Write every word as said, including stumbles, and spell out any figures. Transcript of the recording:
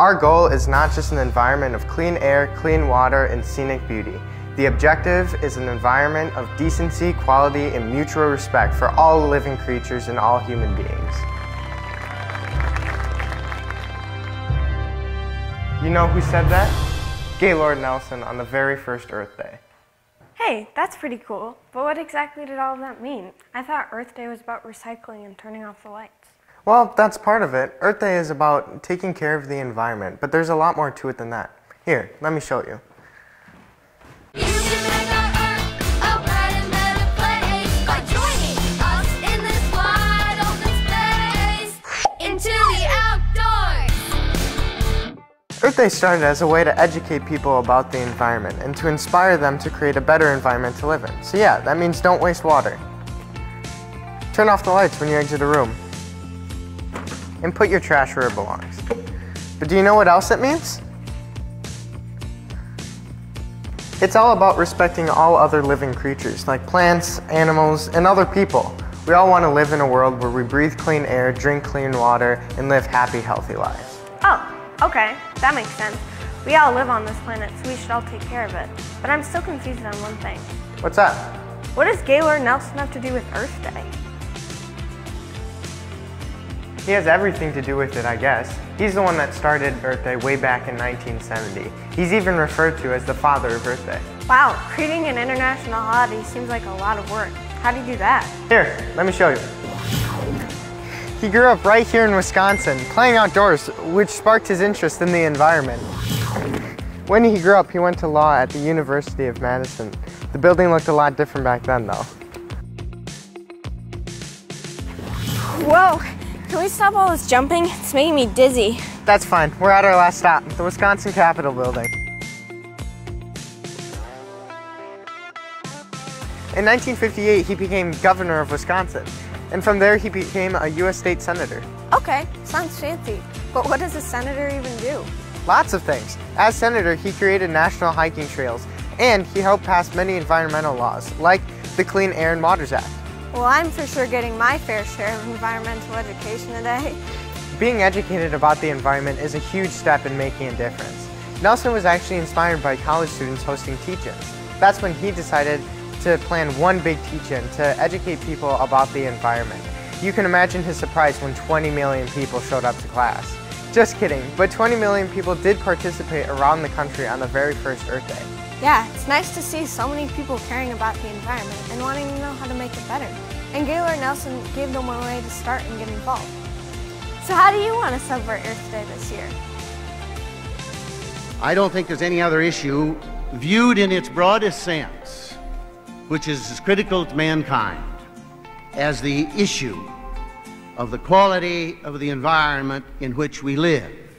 Our goal is not just an environment of clean air, clean water, and scenic beauty. The objective is an environment of decency, quality, and mutual respect for all living creatures and all human beings. You know who said that? Gaylord Nelson on the very first Earth Day. Hey, that's pretty cool, but what exactly did all of that mean? I thought Earth Day was about recycling and turning off the lights. Well, that's part of it. Earth Day is about taking care of the environment, but there's a lot more to it than that. Here, let me show you. Earth Day started as a way to educate people about the environment and to inspire them to create a better environment to live in. So yeah, that means don't waste water. Turn off the lights when you exit a room. And put your trash where it belongs. But do you know what else it means? It's all about respecting all other living creatures, like plants, animals, and other people. We all want to live in a world where we breathe clean air, drink clean water, and live happy, healthy lives. Oh. Okay, that makes sense. We all live on this planet, so we should all take care of it. But I'm still confused on one thing. What's that? What does Gaylord Nelson have to do with Earth Day? He has everything to do with it, I guess. He's the one that started Earth Day way back in nineteen seventy. He's even referred to as the father of Earth Day. Wow, creating an international holiday seems like a lot of work. How do you do that? Here, let me show you. He grew up right here in Wisconsin, playing outdoors, which sparked his interest in the environment. When he grew up, he went to law at the University of Madison. The building looked a lot different back then, though. Whoa, can we stop all this jumping? It's making me dizzy. That's fine. We're at our last stop, the Wisconsin Capitol building. In nineteen fifty-eight, he became governor of Wisconsin. And from there, he became a U S state senator. Okay, sounds fancy. But what does a senator even do? Lots of things. As senator, he created national hiking trails, and he helped pass many environmental laws, like the Clean Air and Waters Act. Well, I'm for sure getting my fair share of environmental education today. Being educated about the environment is a huge step in making a difference. Nelson was actually inspired by college students hosting teach-ins. That's when he decided to plan one big teach-in to educate people about the environment. You can imagine his surprise when twenty million people showed up to class. Just kidding, but twenty million people did participate around the country on the very first Earth Day. Yeah, it's nice to see so many people caring about the environment and wanting to know how to make it better. And Gaylord Nelson gave them one way to start and get involved. So how do you want to celebrate Earth Day this year? I don't think there's any other issue viewed in its broadest sense, which is as critical to mankind as the issue of the quality of the environment in which we live.